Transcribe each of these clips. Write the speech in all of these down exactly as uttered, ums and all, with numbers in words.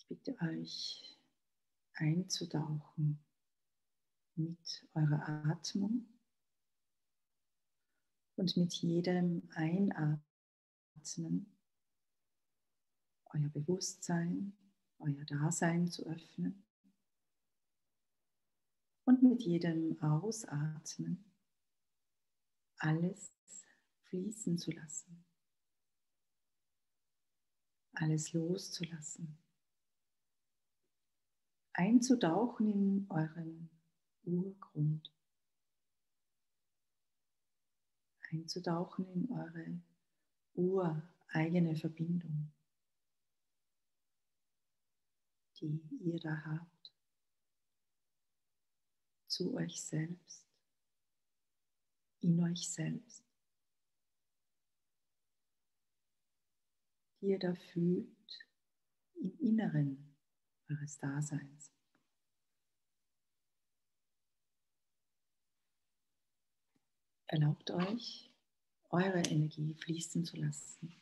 Ich bitte euch einzutauchen mit eurer Atmung und mit jedem Einatmen euer Bewusstsein, euer Dasein zu öffnen und mit jedem Ausatmen alles fließen zu lassen, alles loszulassen, einzutauchen in euren Urgrund, einzutauchen in eure ureigene Verbindung, die ihr da habt, zu euch selbst, in euch selbst, die ihr da fühlt im Inneren eures Daseins. Erlaubt euch, eure Energie fließen zu lassen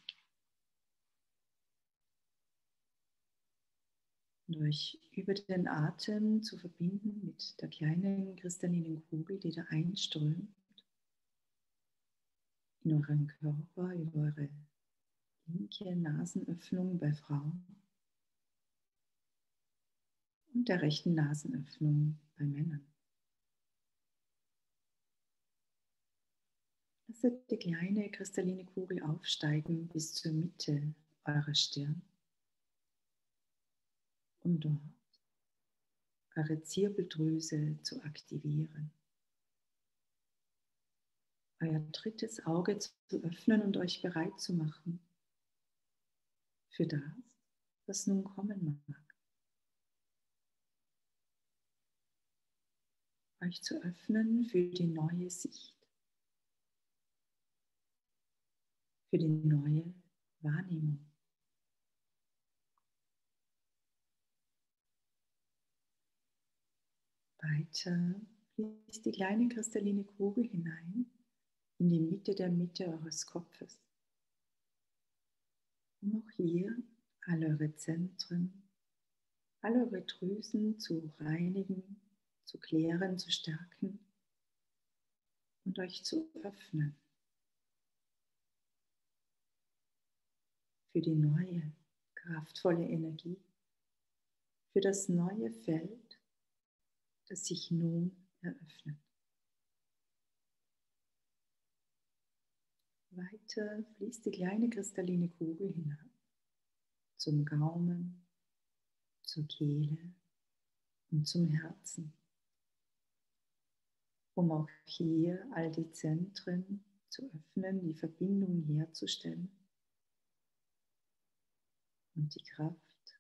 und euch über den Atem zu verbinden mit der kleinen kristallinen Kugel, die da einströmt in euren Körper, über eure linke Nasenöffnung bei Frauen und der rechten Nasenöffnung bei Männern. Lasst die kleine kristalline Kugel aufsteigen bis zur Mitte eurer Stirn, um dort eure Zirbeldrüse zu aktivieren, euer drittes Auge zu öffnen und euch bereit zu machen für das, was nun kommen mag. Euch zu öffnen für die neue Sicht, für die neue Wahrnehmung. Weiter fließt die kleine kristalline Kugel hinein in die Mitte der Mitte eures Kopfes, um auch hier all eure Zentren, all eure Drüsen zu reinigen, zu klären, zu stärken und euch zu öffnen für die neue, kraftvolle Energie, für das neue Feld, das sich nun eröffnet. Weiter fließt die kleine kristalline Kugel hinab zum Gaumen, zur Kehle und zum Herzen, um auch hier all die Zentren zu öffnen, die Verbindung herzustellen und die Kraft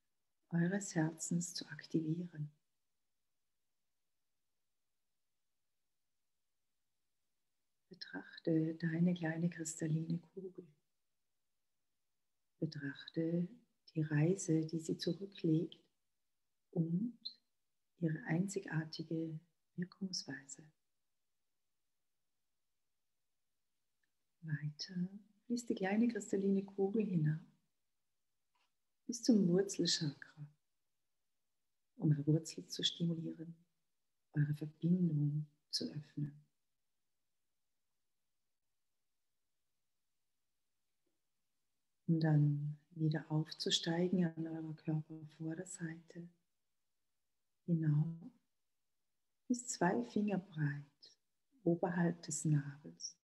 eures Herzens zu aktivieren. Betrachte deine kleine kristalline Kugel. Betrachte die Reise, die sie zurücklegt und ihre einzigartige Wirkungsweise. Weiter fließt die kleine kristalline Kugel hinab bis zum Wurzelchakra, um eure Wurzel zu stimulieren, eure Verbindung zu öffnen. Um dann wieder aufzusteigen an eurer Körpervorderseite, hinauf bis zwei Finger breit oberhalb des Nabels,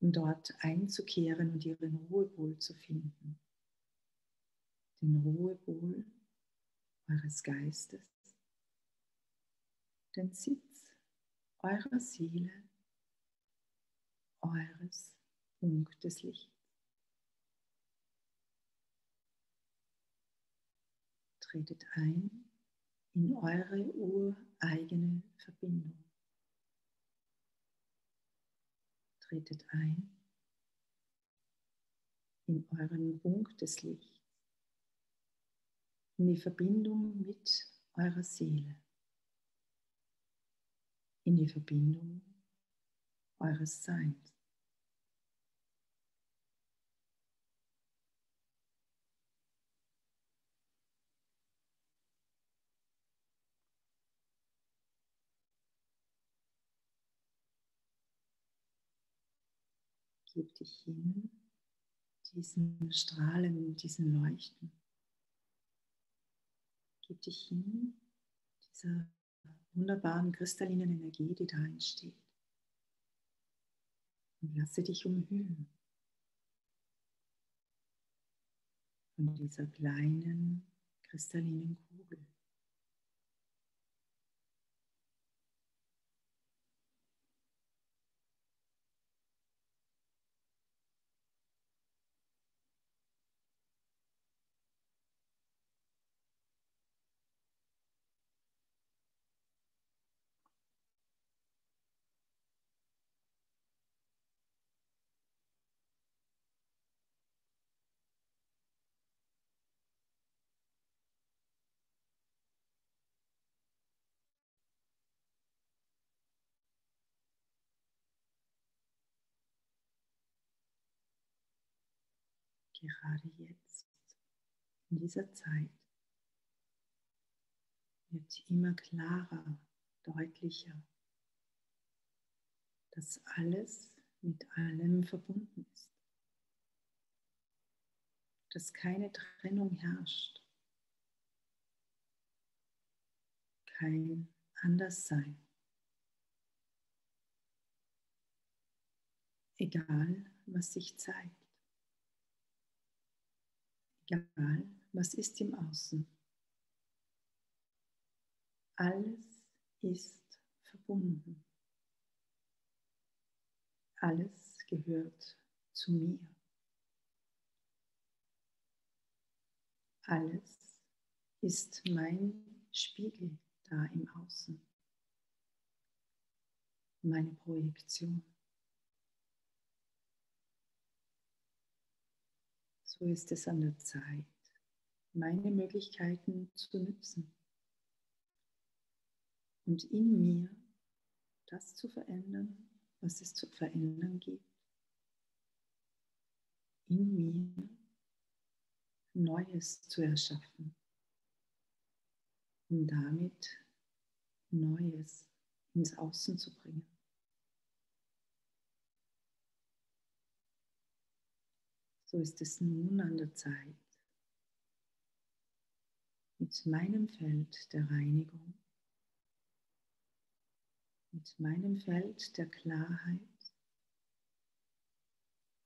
um dort einzukehren und ihren Ruhepol zu finden. Den Ruhepol eures Geistes, den Sitz eurer Seele, eures Punkt des Lichts. Tretet ein in eure ureigene Verbindung. Tretet ein in euren Punkt des Lichts, in die Verbindung mit eurer Seele, in die Verbindung eures Seins. gib dich hin, diesem Strahlen, diesem Leuchten. Gib dich hin, dieser wunderbaren kristallinen Energie, die da entsteht. Und lasse dich umhüllen von dieser kleinen, kristallinen Kugel. Gerade jetzt, in dieser Zeit, wird immer klarer, deutlicher, dass alles mit allem verbunden ist, dass keine Trennung herrscht, kein Anderssein. Egal, was sich zeigt. Egal, was ist im Außen. Alles ist verbunden. Alles gehört zu mir. Alles ist mein Spiegel da im Außen. Meine Projektion. So ist es an der Zeit, meine Möglichkeiten zu nutzen und in mir das zu verändern, was es zu verändern gibt. In mir Neues zu erschaffen, um damit Neues ins Außen zu bringen. So ist es nun an der Zeit, mit meinem Feld der Reinigung, mit meinem Feld der Klarheit,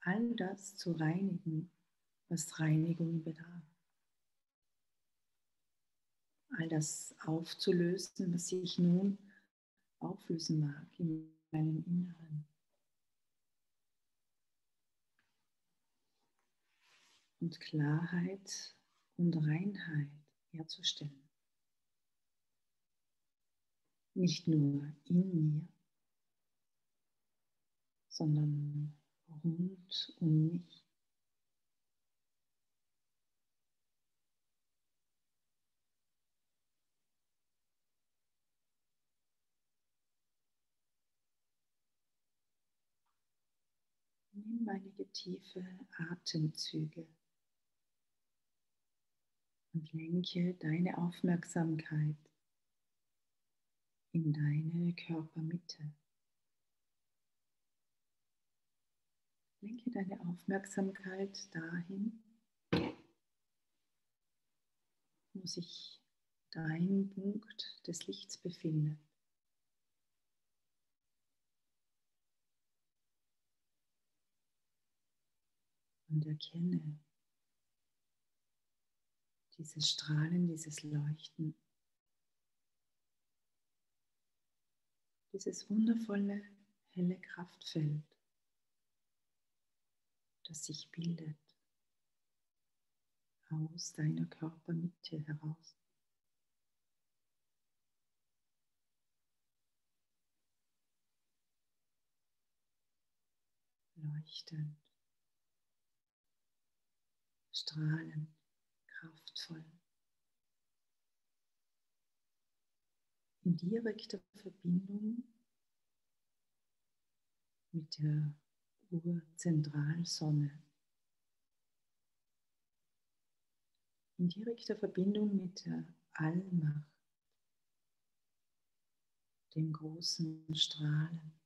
all das zu reinigen, was Reinigung bedarf. All das aufzulösen, was ich nun auflösen mag in meinem Inneren. Und Klarheit und Reinheit herzustellen. Nicht nur in mir, sondern rund um mich. Nimm einige tiefe Atemzüge. Und lenke deine Aufmerksamkeit in deine Körpermitte. Lenke deine Aufmerksamkeit dahin, wo sich dein Punkt des Lichts befindet. Und erkenne dieses Strahlen, dieses Leuchten, dieses wundervolle, helle Kraftfeld, das sich bildet aus deiner Körpermitte heraus. Leuchtend, strahlend. Kraftvoll. In direkter Verbindung mit der Urzentralsonne. In direkter Verbindung mit der Allmacht, dem großen Strahlen,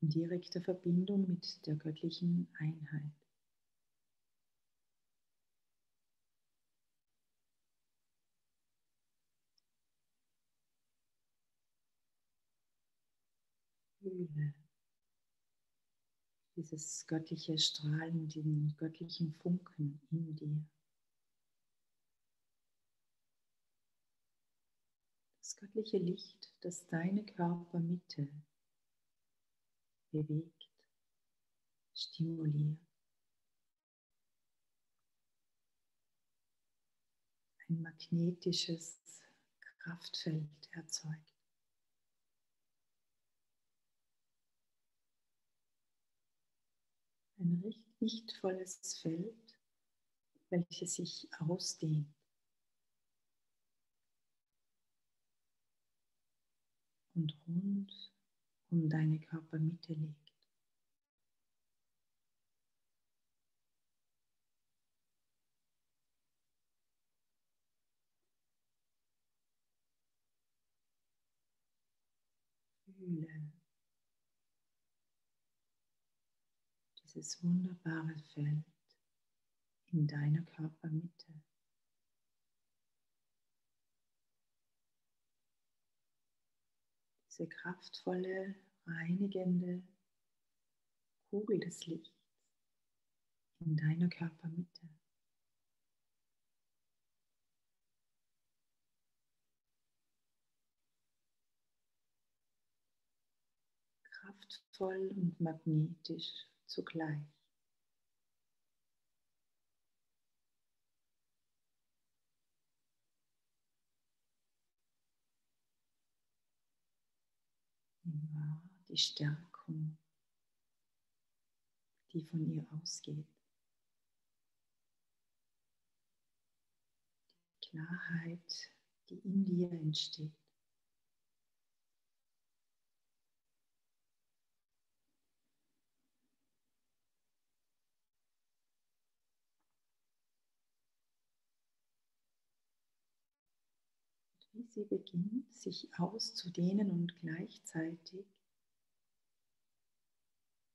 in direkter Verbindung mit der göttlichen Einheit. Fühle dieses göttliche Strahlen, den göttlichen Funken in dir. Das göttliche Licht, das deine Körpermitte bewegt, stimuliert. Ein magnetisches Kraftfeld erzeugt. Ein lichtvolles Feld, welches sich ausdehnt und rund um deine Körpermitte liegt. Fühle dieses wunderbare Feld in deiner Körpermitte. Diese kraftvolle, reinigende Kugel des Lichts in deiner Körpermitte. Kraftvoll und magnetisch zugleich. Nimm wahr die Stärkung, die von ihr ausgeht. Die Klarheit, die in dir entsteht. Wie sie beginnt, sich auszudehnen und gleichzeitig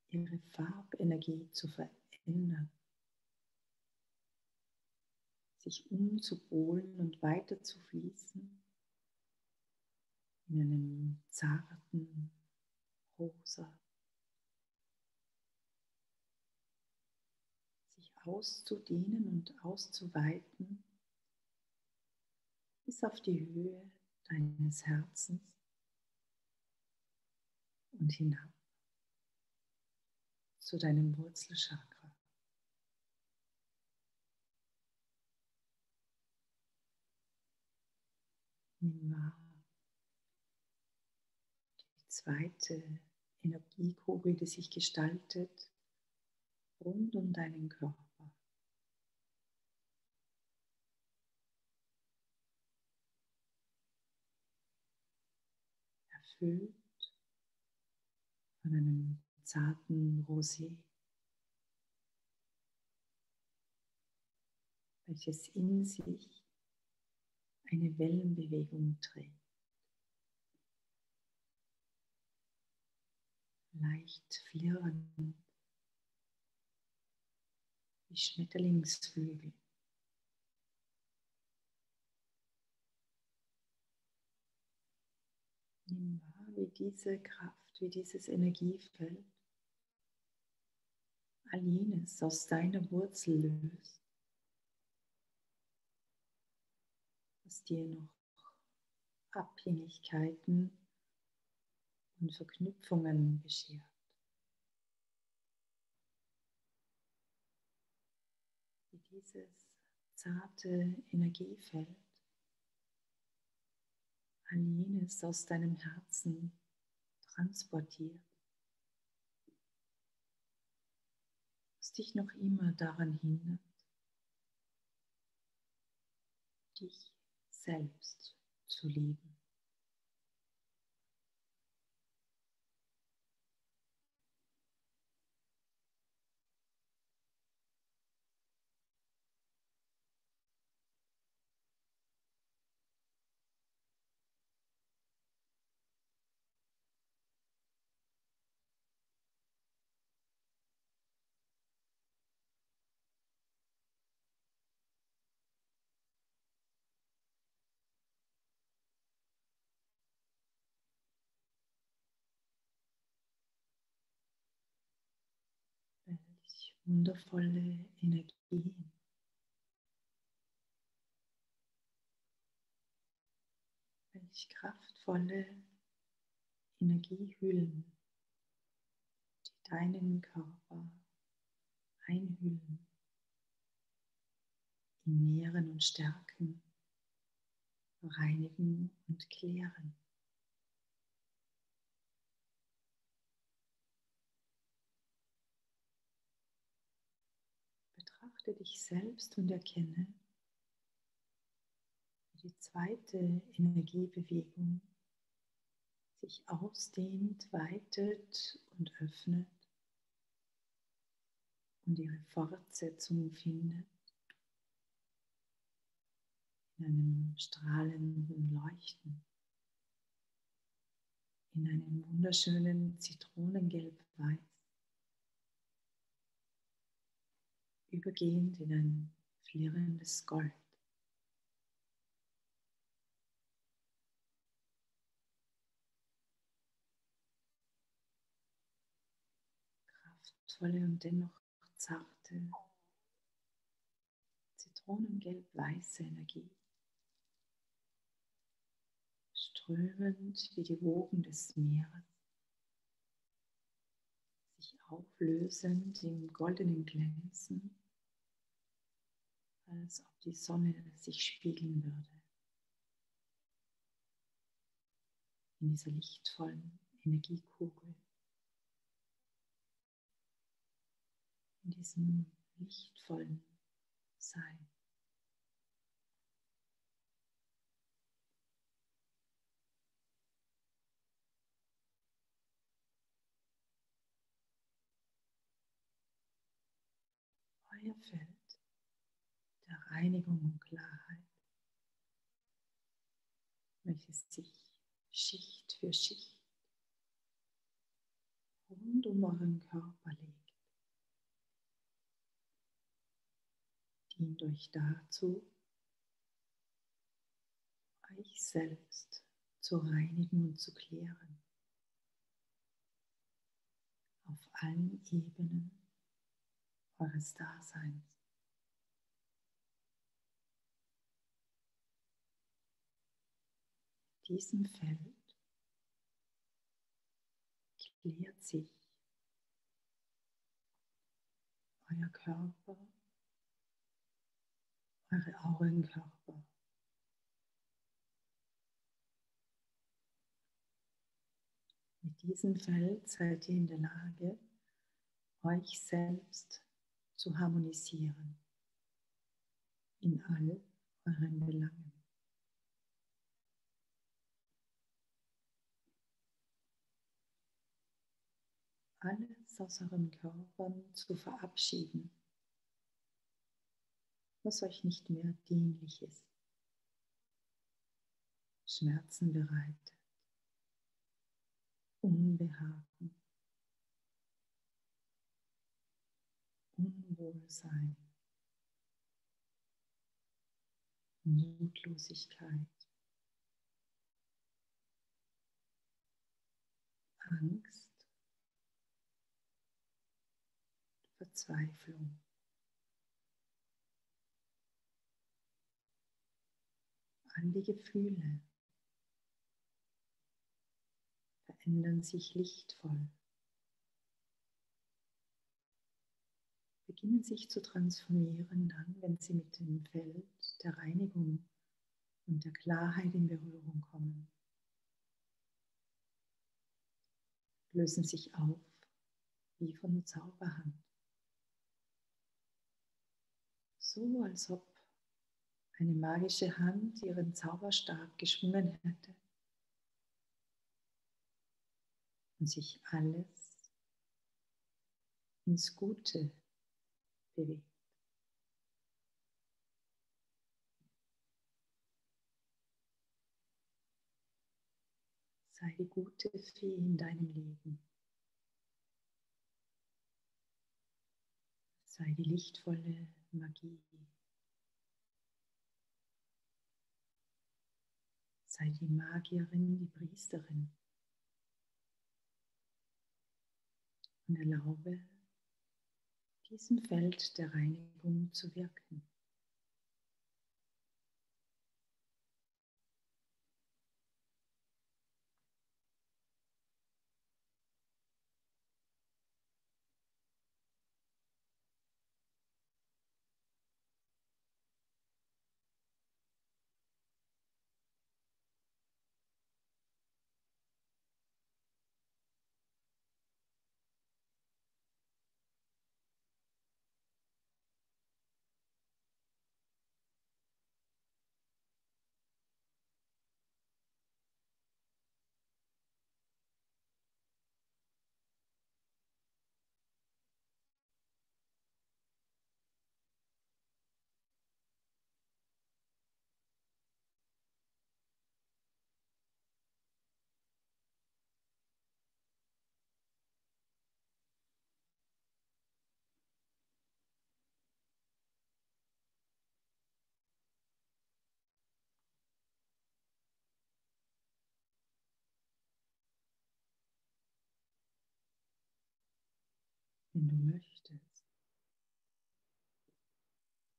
ihre Farbenergie zu verändern, sich umzupolen und weiterzufließen in einem zarten Rosa, sich auszudehnen und auszuweiten bis auf die Höhe deines Herzens und hinab zu deinem Wurzelchakra. Nimm wahr die zweite Energiekugel, die sich gestaltet rund um deinen Körper. Erfüllt von einem zarten Rosé, welches in sich eine Wellenbewegung trägt, leicht flirrend wie Schmetterlingsflügel. Nimm wahr, wie diese Kraft, wie dieses Energiefeld all jenes aus deiner Wurzel löst, was dir noch Abhängigkeiten und Verknüpfungen beschert. Wie dieses zarte Energiefeld all jenes aus deinem Herzen transportiert, was dich noch immer daran hindert, dich selbst zu lieben. wundervolle Energien. Welch kraftvolle Energiehüllen, die deinen Körper einhüllen, ihn nähren und stärken, reinigen und klären. Betrachte dich selbst und erkenne, wie die zweite Energiebewegung sich ausdehnt, weitet und öffnet und ihre Fortsetzung findet in einem strahlenden Leuchten, in einem wunderschönen Zitronengelb-Weiß, übergehend in ein flirrendes Gold. Kraftvolle und dennoch zarte, zitronengelb-weiße Energie, strömend wie die Wogen des Meeres, sich auflösend im goldenen Glänzen, als ob die Sonne sich spiegeln würde in dieser lichtvollen Energiekugel, in diesem lichtvollen Sein. Euer Feld der Reinigung und Klarheit, welches sich Schicht für Schicht rund um euren Körper legt, dient euch dazu, euch selbst zu reinigen und zu klären, auf allen Ebenen eures Daseins. In diesem Feld klärt sich euer Körper, eure Aurenkörper. Mit diesem Feld seid ihr in der Lage, euch selbst zu harmonisieren in all euren Belangen. Alles aus euren Körpern zu verabschieden, was euch nicht mehr dienlich ist, Schmerzen bereitet, Unbehagen, Unwohlsein, Mutlosigkeit, Angst, Verzweiflung. All die Gefühle verändern sich lichtvoll, beginnen sich zu transformieren dann, wenn sie mit dem Feld der Reinigung und der Klarheit in Berührung kommen, lösen sich auf wie von Zauberhand. So, als ob eine magische Hand ihren Zauberstab geschwungen hätte und sich alles ins Gute bewegt. Sei die gute Fee in deinem Leben. Sei die lichtvolle Magie. Sei die Magierin, die Priesterin. Und erlaube diesem Feld der Reinigung zu wirken. Wenn du möchtest.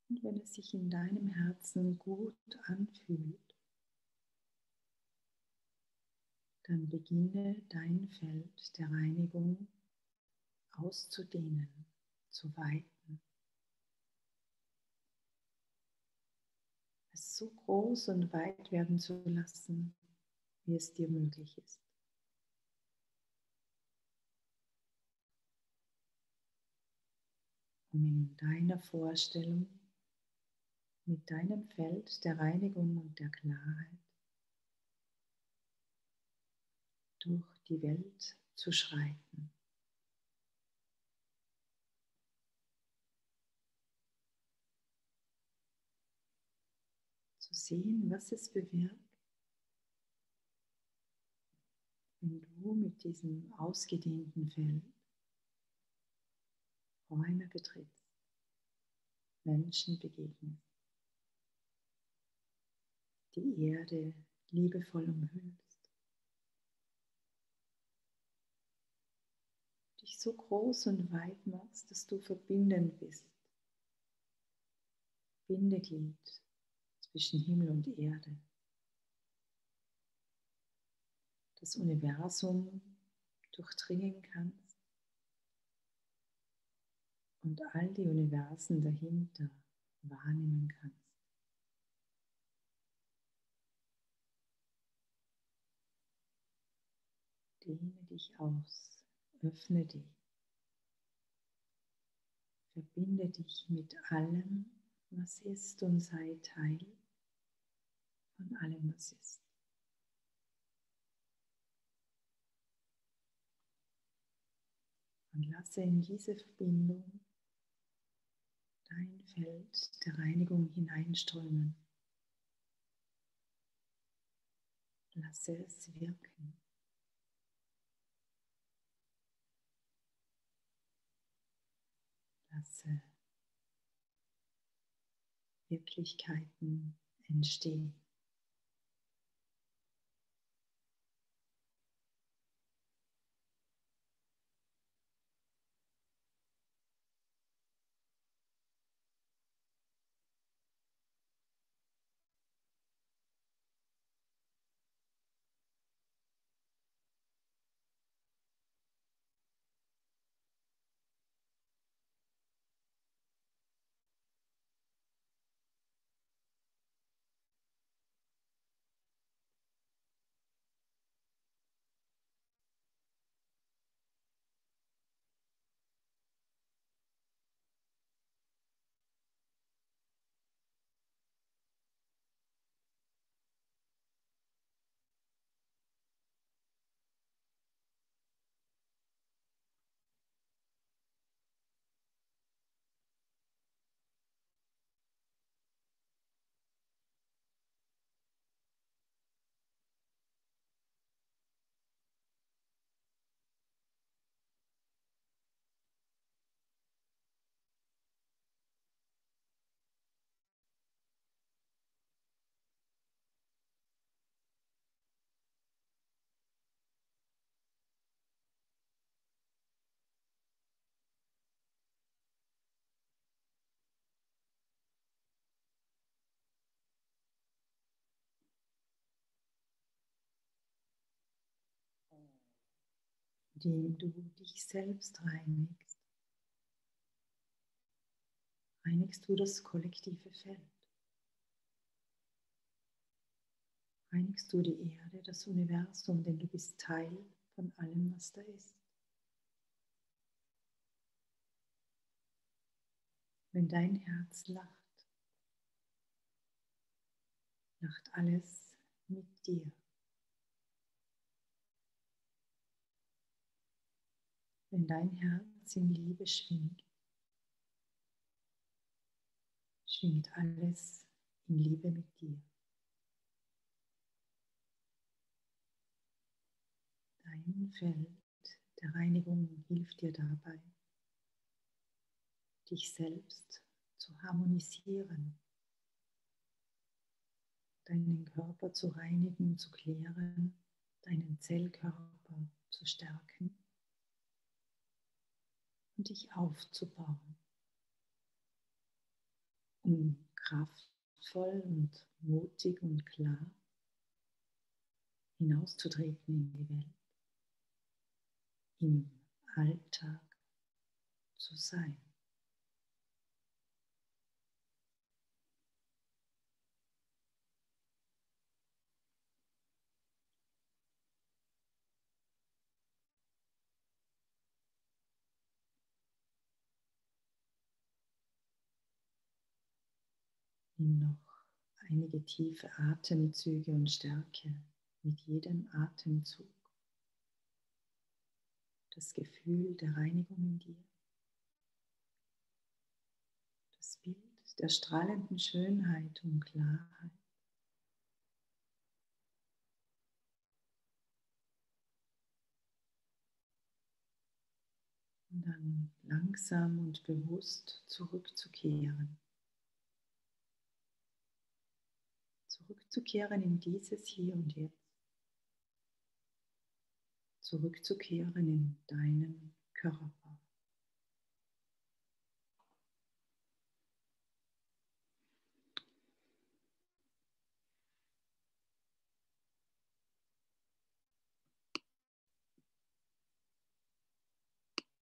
Und wenn es sich in deinem Herzen gut anfühlt, dann beginne dein Feld der Reinigung auszudehnen, zu weiten. Es so groß und weit werden zu lassen, wie es dir möglich ist. Um in deiner Vorstellung mit deinem Feld der Reinigung und der Klarheit durch die Welt zu schreiten. Zu sehen, was es bewirkt, wenn du mit diesem ausgedehnten Feld Räume betrittst, Menschen begegnest, die Erde liebevoll umhüllst, dich so groß und weit machst, dass du verbindend bist, Bindeglied zwischen Himmel und Erde. Das Universum durchdringen kannst. Und all die Universen dahinter wahrnehmen kannst. Dehne dich aus, öffne dich, verbinde dich mit allem, was ist und sei Teil von allem, was ist. Und lasse in diese Verbindung dein Feld der Reinigung hineinströmen. Lasse es wirken. Lasse Wirklichkeiten entstehen. indem du dich selbst reinigst, reinigst du das kollektive Feld. Reinigst du die Erde, das Universum, denn du bist Teil von allem, was da ist. Wenn dein Herz lacht, lacht alles mit dir. Wenn dein Herz in Liebe schwingt, schwingt alles in Liebe mit dir. Dein Feld der Reinigung hilft dir dabei, dich selbst zu harmonisieren, deinen Körper zu reinigen, zu klären, deinen Zellkörper zu stärken und dich aufzubauen, um kraftvoll und mutig und klar hinauszutreten in die Welt, im Alltag zu sein. Nimm noch einige tiefe Atemzüge und stärke mit jedem Atemzug das Gefühl der Reinigung in dir, das Bild der strahlenden Schönheit und Klarheit. Und dann langsam und bewusst zurückzukehren. Zurückzukehren in dieses Hier und Jetzt, zurückzukehren in deinem Körper.